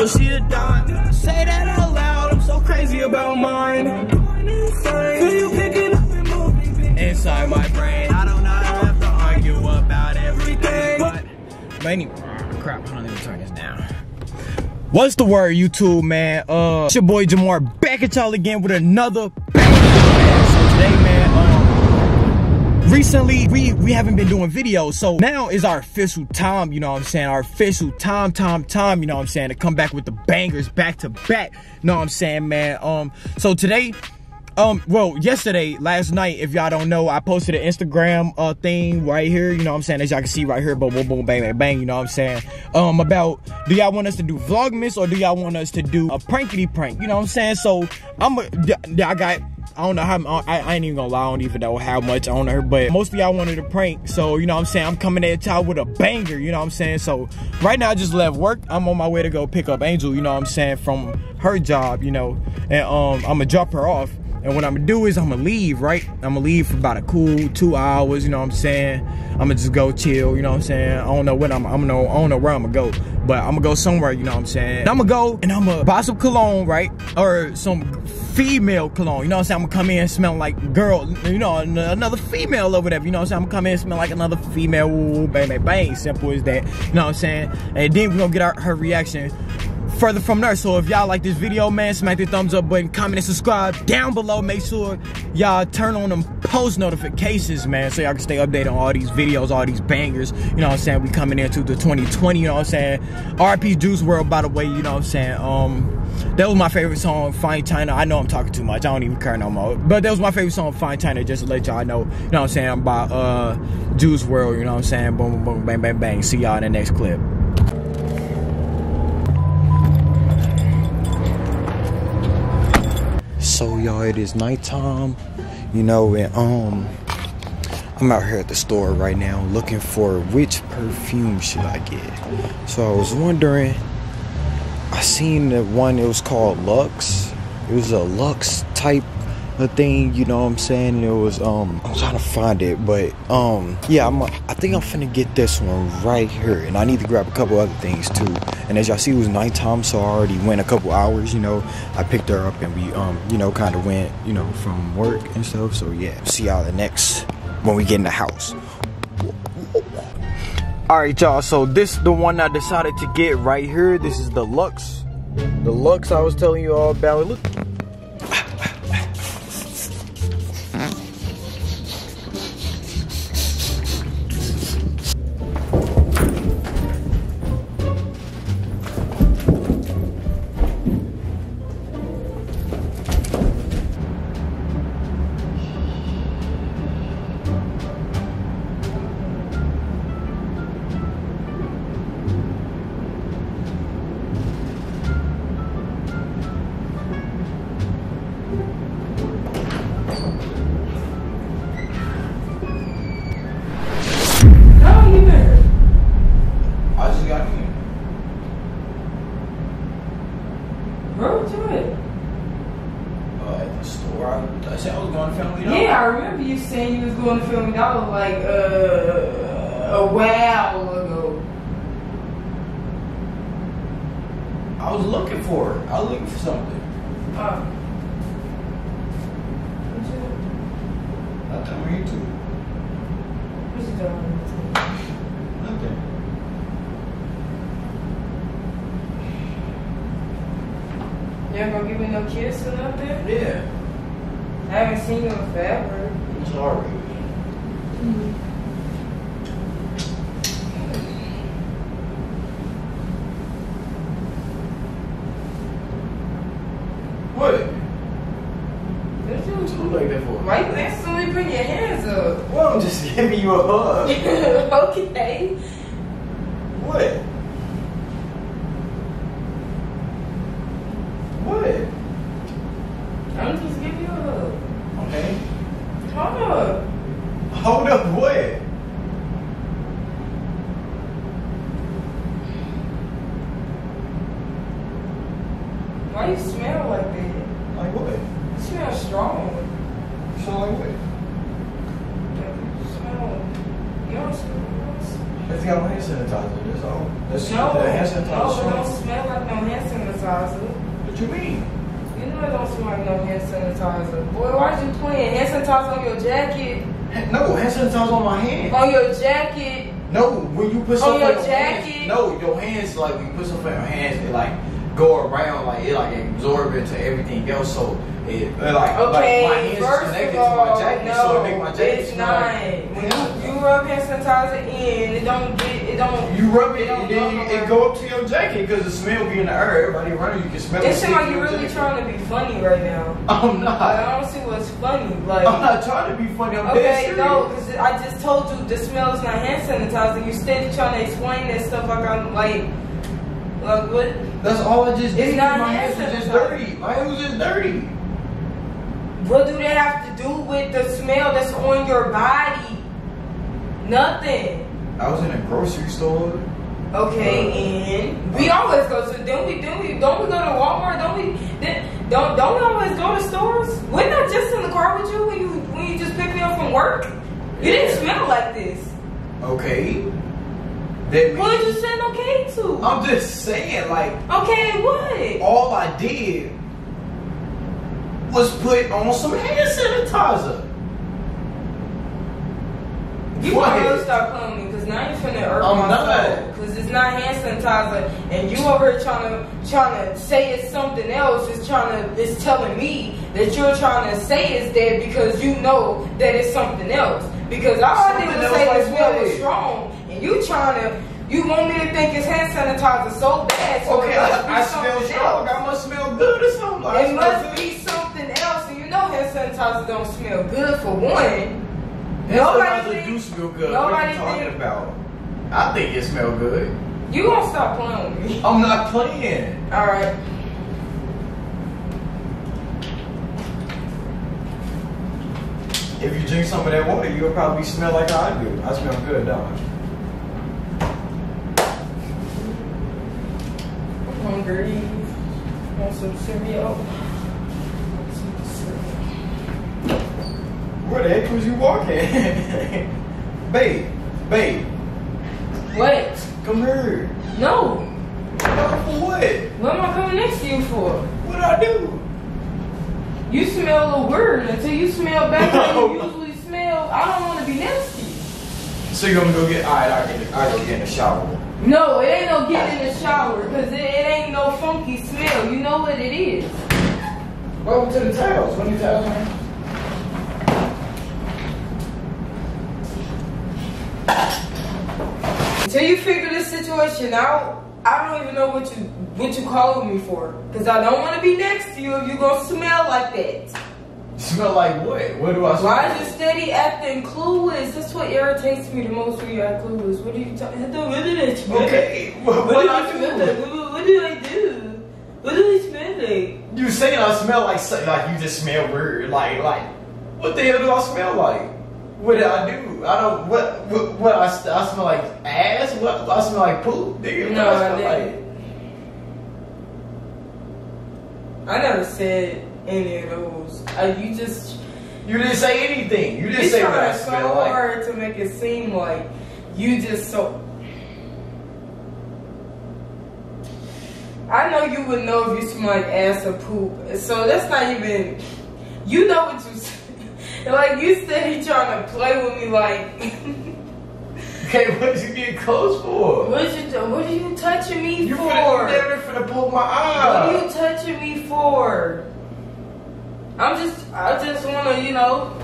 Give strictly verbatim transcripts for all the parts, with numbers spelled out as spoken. oh, she a dime. Say that out loud, I'm so crazy about mine. Who you picking up and moving inside my brain? I don't know, I have to argue about everything. But, but anyway, crap, I don't even turn this down. What's the word, YouTube, man? Uh, it's your boy Jamar back at y'all again with another bang. So today, man, uh, recently, we, we haven't been doing videos, so now is our official time, you know what I'm saying? Our official time, time, time, you know what I'm saying? To come back with the bangers back to back, you know what I'm saying, man? Um, so today, um, well, yesterday, last night, if y'all don't know, I posted an Instagram uh, thing right here, you know what I'm saying? As y'all can see right here, boom, boom, boom, bang, bang, bang, you know what I'm saying? Um, about, do y'all want us to do Vlogmas or do y'all want us to do a prankity prank, you know what I'm saying? So, I'm a, I got... I don't know how, I, I ain't even gonna lie, I don't even know how much on her, but most of y'all wanted a prank, so, you know what I'm saying, I'm coming at y'all with a banger, you know what I'm saying, so, right now I just left work, I'm on my way to go pick up Angel, you know what I'm saying, from her job, you know, and, um, I'm gonna drop her off, and what I'm gonna do is, I'm gonna leave, right, I'm gonna leave for about a cool two hours, you know what I'm saying, I'm gonna just go chill, you know what I'm saying, I don't know what I'm, I'm gonna, I don't know where I'm gonna go, but I'm gonna go somewhere, you know what I'm saying, and I'm gonna go, and I'm gonna buy some cologne, right, or some female cologne, you know what I'm saying? I'm gonna come in smelling like girl, you know, another female or whatever, you know what I'm saying? I'm gonna come in smelling like another female, ooh, bang, bang, bang, simple as that, you know what I'm saying? And then we're gonna get our, her reaction further from there. So if y'all like this video, man, smack the thumbs up button, comment and subscribe down below. Make sure y'all turn on them post notifications, man, so y'all can stay updated on all these videos, all these bangers, you know what I'm saying? We coming into the twenty twenty, you know what I'm saying? R I P Juice World, by the way, you know what I'm saying? Um... That was my favorite song, Fine China. I know I'm talking too much. I don't even care no more. But that was my favorite song, Fine China, just to let y'all know, you know what I'm saying, by uh, Juice world, you know what I'm saying? Boom, boom, boom, bang, bang, bang. See y'all in the next clip. So, y'all, it is nighttime, you know, and um, I'm out here at the store right now looking for which perfume should I get. So, I was wondering... I seen the one, it was called Luxe. It was a Luxe type of thing, you know what I'm saying? It was, um, I'm trying to find it, but, um, yeah, I'm, I think I'm finna get this one right here. And I need to grab a couple other things too. And as y'all see, it was nighttime, so I already went a couple hours, you know. I picked her up and we, um, you know, kind of went, you know, from work and stuff. So, yeah, see y'all the next when we get in the house. Alright, y'all, so this is the one I decided to get right here. This is the Luxe. The Luxe I was telling you all about. Look. I remember you saying you was going to Film Dollar like uh, a while ago. I was looking for her. I was looking for something. Huh? What's it? I'm on YouTube. What's it doing on YouTube? Nothing. You ain't gonna give me no kiss or nothing? Yeah. I haven't seen you in forever. I'm sorry. What? What you look like that for? Why you instantly put your hands up? Well, I'm just giving you a hug. Okay. What? What? I'm just giving you a hug. Okay. Hold up. Hold up what? Why you smell like that? Like what? You smell strong. You smell like what? You smell... You don't smell... It's got my hand sanitizer. That's all. That's shit. No, that hand sanitizer. No, it don't smell like no hand sanitizer. What you mean? You know it don't smell like no hand sanitizer. Boy, why are you playing? Hand sanitizer on your jacket? No, hand sanitizer on my hand. On your jacket? No, when you put something on your jacket. Hands, no, your hands, like when you put something on your hands, it like go around, like it like absorb into everything else. So it like, okay, like my hands first connected of all, to my jacket, no, so it make my jacket it's not. Like, when you, you rub hand sanitizer in, it don't get it don't. You rub it, it and then you, it go up to your jacket because the smell be in the air. Everybody running, you can smell it. It seems like you're really jacket. Trying to be funny right now. I'm not. Like, I don't see what's funny. Like I'm not trying to be funny. I'm okay, no, because I just told you the smell is not hand sanitizer. You steady trying to explain that stuff like I'm like. Like what? That's all I just did. My hands was just dirty. My hands was just dirty. What do that have to do with the smell that's on your body? Nothing. I was in a grocery store. Okay, uh, and we always go to. Don't we? Don't we? Don't we go to Walmart? Don't we? Then, don't don't we always go to stores? We're not just in the car with you when you when you just pick me up from work. You didn't smell like this. Okay. That what did you send okay to? I'm just saying, like. Okay, what? All I did was put on some hand sanitizer. You want to stop calling me because now you're finna hurt I'm not. Because it's not hand sanitizer, and you over here trying to trying to say it's something else. It's trying to it's telling me that you're trying to say it's that because you know that it's something else. Because all something I did was say like the smell was strong. You trying to? You want me to think it's hand sanitizer so bad? So okay, I, I smell strong. I must smell good or something. Like it must good. Be something else, and you know hand sanitizer don't smell good for one. Hand nobody think, do smell good. Nobody what are you talking think, about? I think it smells good. You gonna stop playing with me? I'm not playing. All right. If you drink some of that water, you'll probably smell like I do. I smell good, don't I? Hungry, want some cereal? Want some cereal. Where the heck was you walking? Babe, babe. What? Come here. No. For what? What am I coming next to you for? What do I do? You smell a little weird until you smell back when you usually smell. I don't want to be next to you. So you're gonna go get, alright, I'll get, I'll get in the shower. No, it ain't no get in the shower, because it, it ain't no funky smell. You know what it is. Welcome to the towels. What are you towels, man? Until you figure this situation out, I don't even know what you what you called me for. Because I don't want to be next to you if you're going to smell like that. Smell like what? What do I smell? Why is you steady acting clueless? That's what irritates me the most when you act clueless. What are you talking about? What did I smell? Okay, well, what, what do I smell like? What, what do I do? What do I smell like? You saying I smell like like you just smell weird. Like, like, what the hell do I smell like? What did I do? I don't, what, what, what I, I smell like ass? What, I smell like poop? Nigga, no, I, I didn't. Like? I never said any of those. Uh, you just you didn't say anything. You didn't you say what I smell so like. Hard to make it seem like you just so. I know you would know if you smell like ass or poop. So that's not even. You know what you like. You steady trying to play with me like. Okay, what did you get close for? What you What are you touching me you for? You're never finna pull my eye. What are you touching me for? I'm just, I just wanna, you know,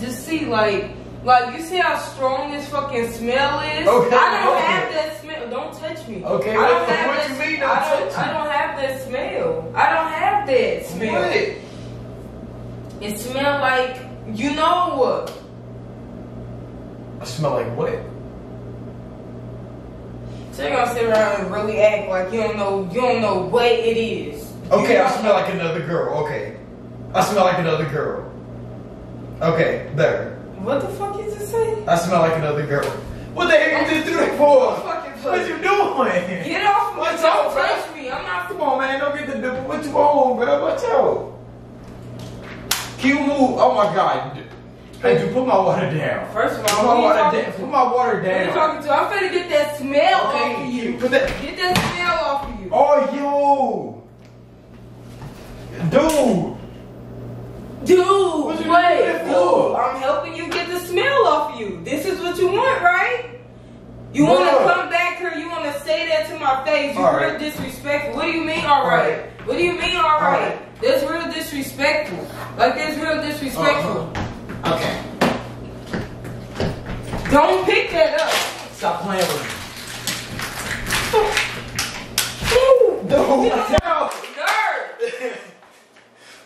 just see, like, like, you see how strong this fucking smell is? Okay, I don't okay. have that smell. Don't touch me. Okay, I don't what, have what that you mean don't I touch don't, me? I don't have that smell. I don't have that smell. What? It smells like, you know what? I smell like what? So you're gonna sit around and really act like you don't know, you don't know what it is. Okay, you know? I smell like another girl, okay. I smell like another girl. Okay, there. What the fuck you just saying? I smell like another girl. What the heck you just do that for? What you doing? Get off me. What's don't touch bro? Me. I'm not. Come on, man. Don't get the dip. What you on, bro? Watch out. Cute move. Oh my god. Hey, you put my water down. First of all, put my water down. Put my water down. Who you talking to? I'm finna get that smell okay, off of you. Put that. Get that smell off of you. Oh, you, dude. Dude, what you wait, dude. I'm helping you get the smell off of you. This is what you want, right? You no. want to come back here? You want to say that to my face? You're all real right. disrespectful. What do you mean, all, all right. right? What do you mean, all, all right? right? That's real disrespectful. Like that's real disrespectful. Uh-huh. Okay. Don't pick that up. Stop playing with me. Ooh, dude, get out. Nerd.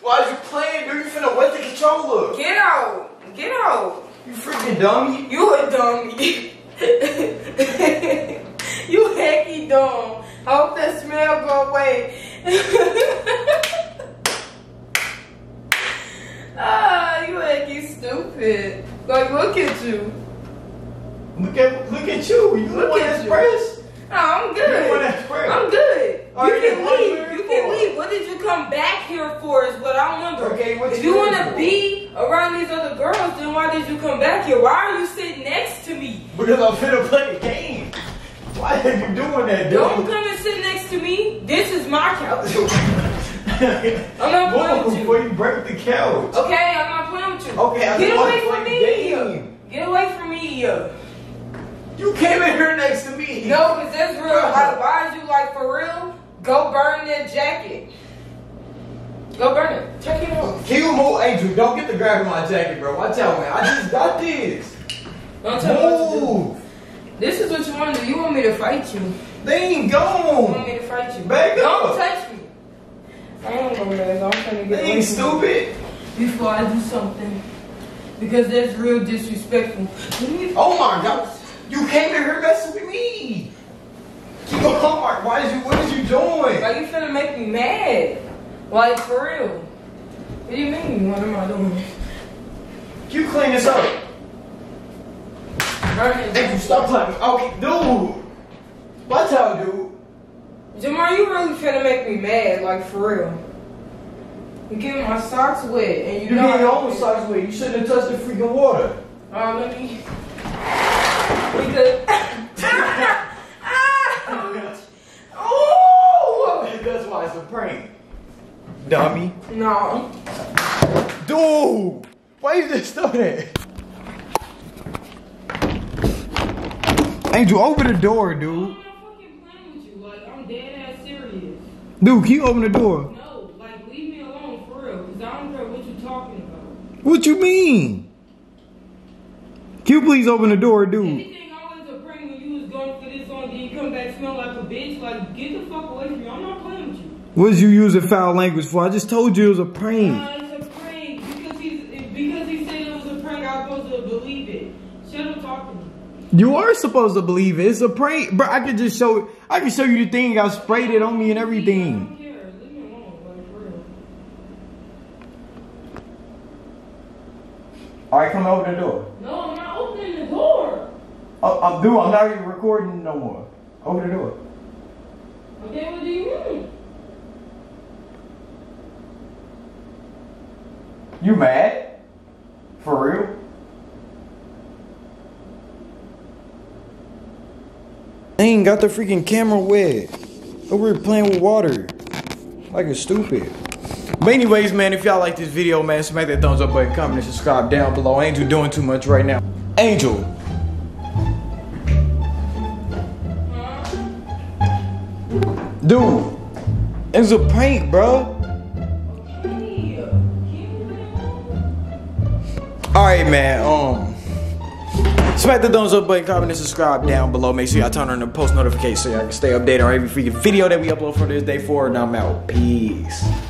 Why are you playing, dude? You finna wet the controller. Get out. Get out. You freaking dummy. You a dummy. You hecky dumb. I hope that smell go away. Ah, you acting stupid. Like, look at you. Look at look at you. You look want that press? No, I'm good. You want that press? I'm good. All you right, can leave. You can leave. What did you come back here for? Is what I wonder. Okay, what if you, you want to be around these other girls, then why did you come back here? Why are you sitting next to me? Because I'm finna play the game. Why are you doing that, dude? Don't come and sit next to me. This is my couch. I'm not playing with you. Before you break the couch. Okay, I'm not playing with you. Okay, I get away from me here. Get away from me here. You came in here next to me. No, because that's real. Like, why is you like for real? Go burn that jacket. Go burn it. Check it out. Can you move, Angel? Don't get the grab in my jacket, bro. Watch out, man. I just got this. Don't tell me what to do. This is what you want to do. You want me to fight you. They ain't gone. You want me to fight you. Back up. Don't touch me. I don't know, man. I'm trying to get ain't stupid. Before I do something. Because that's real disrespectful. Oh my God. You came in here messing with me. Oh my, why is you, what is you doing? Like, you finna make me mad. Like, for real. What do you mean? What am I doing? You clean this up. Hey, stop playing. Okay, dude. What's up, dude? Jamar, you really finna make me mad, like for real. You getting my socks wet, and you, you know getting your own socks wet. You shouldn't have touched the freaking water. Um, let me. Because. Oh! That's why it's a prank. Dummy. No. Dude, why you just doing it? Angel, open the door, dude. Dude, can you open the door? No, like, leave me alone, for real, because I don't care what you're talking about. What you mean? Can you please open the door, dude? Anything I was a prank when you was going for this on, then you come back smelling like a bitch, like, get the fuck away from me, I'm not playing with you. What did you use a foul language for? I just told you it was a prank. Uh, it's a prank, because, he's, because he said it was a prank, I was supposed to believe it. Shut up talking to me. You are supposed to believe it. It's a prank, bro. I could just show. I can show you the thing. I sprayed it on me and everything. Yeah, I don't care. Leave me alone, like, for real. All right, come open the door. No, I'm not opening the door. Uh, I'm dude. I'm not even recording no more. Open the door. Okay, what do you mean? You mad? For real? They ain't got the freaking camera wet. Over here playing with water. Like a stupid. But anyways, man, if y'all like this video, man, smack that thumbs up button, comment, and subscribe down below. Angel doing too much right now. Angel. Dude. It's a prank, bro. Alright, man, um. smack the thumbs up button, comment, and subscribe down below. Make sure y'all turn on the post notifications so y'all can stay updated on every freaking video that we upload for this day forward. And I'm out. Peace.